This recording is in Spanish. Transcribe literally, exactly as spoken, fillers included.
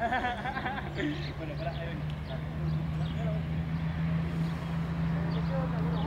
Bueno, para, ahí ven.